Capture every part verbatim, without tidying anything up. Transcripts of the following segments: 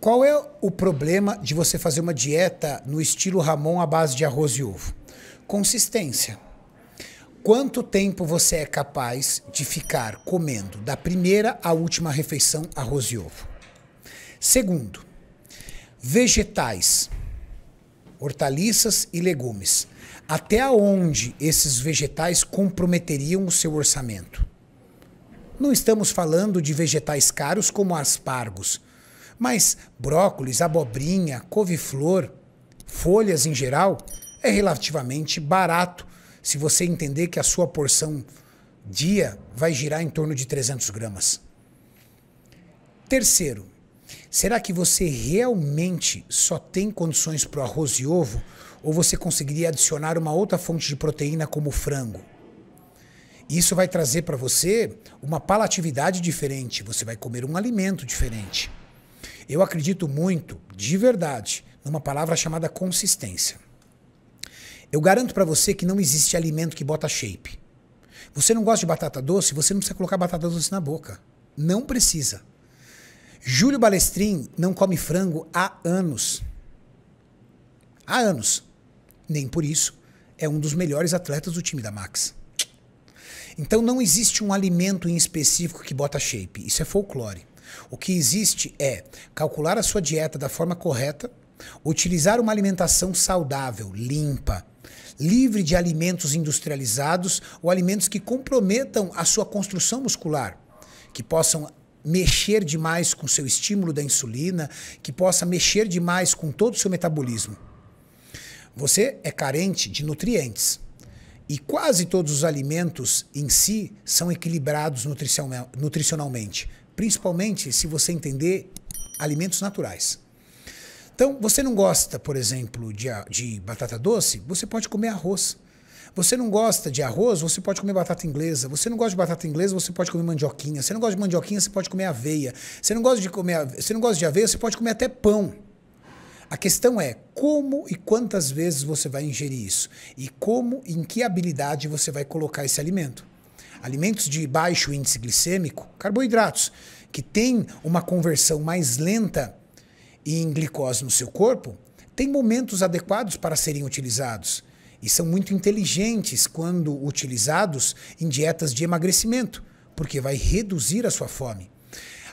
Qual é o problema de você fazer uma dieta no estilo Ramon à base de arroz e ovo? Consistência. Quanto tempo você é capaz de ficar comendo da primeira à última refeição arroz e ovo? Segundo, vegetais, hortaliças e legumes. Até onde esses vegetais comprometeriam o seu orçamento? Não estamos falando de vegetais caros como aspargos, mas brócolis, abobrinha, couve-flor, folhas em geral, é relativamente barato se você entender que a sua porção dia vai girar em torno de trezentas gramas. Terceiro, será que você realmente só tem condições para o arroz e ovo ou você conseguiria adicionar uma outra fonte de proteína como o frango? Isso vai trazer para você uma palatividade diferente, você vai comer um alimento diferente. Eu acredito muito, de verdade, numa palavra chamada consistência. Eu garanto para você que não existe alimento que bota shape. Você não gosta de batata doce? Você não precisa colocar batata doce na boca. Não precisa. Júlio Balestrin não come frango há anos. Há anos. Nem por isso é um dos melhores atletas do time da Max. Então não existe um alimento em específico que bota shape. Isso é folclore. O que existe é calcular a sua dieta da forma correta, utilizar uma alimentação saudável, limpa, livre de alimentos industrializados ou alimentos que comprometam a sua construção muscular, que possam mexer demais com o seu estímulo da insulina, que possa mexer demais com todo o seu metabolismo. Você é carente de nutrientes. E quase todos os alimentos em si são equilibrados nutricionalmente, principalmente se você entender alimentos naturais. Então, você não gosta, por exemplo, de, de batata doce? Você pode comer arroz. Você não gosta de arroz? Você pode comer batata inglesa. Você não gosta de batata inglesa? Você pode comer mandioquinha. Você não gosta de mandioquinha? Você pode comer aveia. Você não gosta de comer, você não gosta de aveia? Você pode comer até pão. A questão é como e quantas vezes você vai ingerir isso e como e em que habilidade você vai colocar esse alimento. Alimentos de baixo índice glicêmico, carboidratos, que têm uma conversão mais lenta em glicose no seu corpo, têm momentos adequados para serem utilizados e são muito inteligentes quando utilizados em dietas de emagrecimento, porque vai reduzir a sua fome.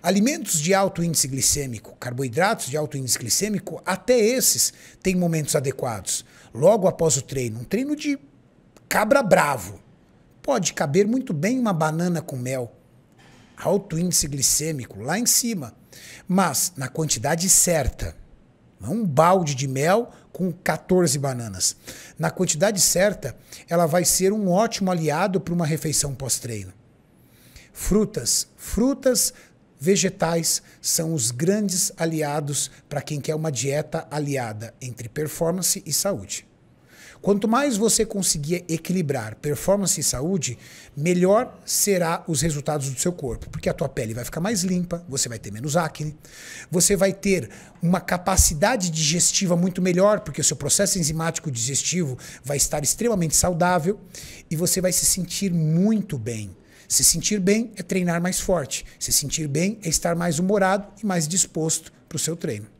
Alimentos de alto índice glicêmico, carboidratos de alto índice glicêmico, até esses têm momentos adequados. Logo após o treino, um treino de cabra bravo, pode caber muito bem uma banana com mel, alto índice glicêmico lá em cima, mas na quantidade certa, não um balde de mel com quatorze bananas. Na quantidade certa, ela vai ser um ótimo aliado para uma refeição pós-treino. Frutas, frutas, vegetais são os grandes aliados para quem quer uma dieta aliada entre performance e saúde. Quanto mais você conseguir equilibrar performance e saúde, melhor será os resultados do seu corpo, porque a tua pele vai ficar mais limpa, você vai ter menos acne, você vai ter uma capacidade digestiva muito melhor, porque o seu processo enzimático digestivo vai estar extremamente saudável e você vai se sentir muito bem. Se sentir bem é treinar mais forte, se sentir bem é estar mais humorado e mais disposto para o seu treino.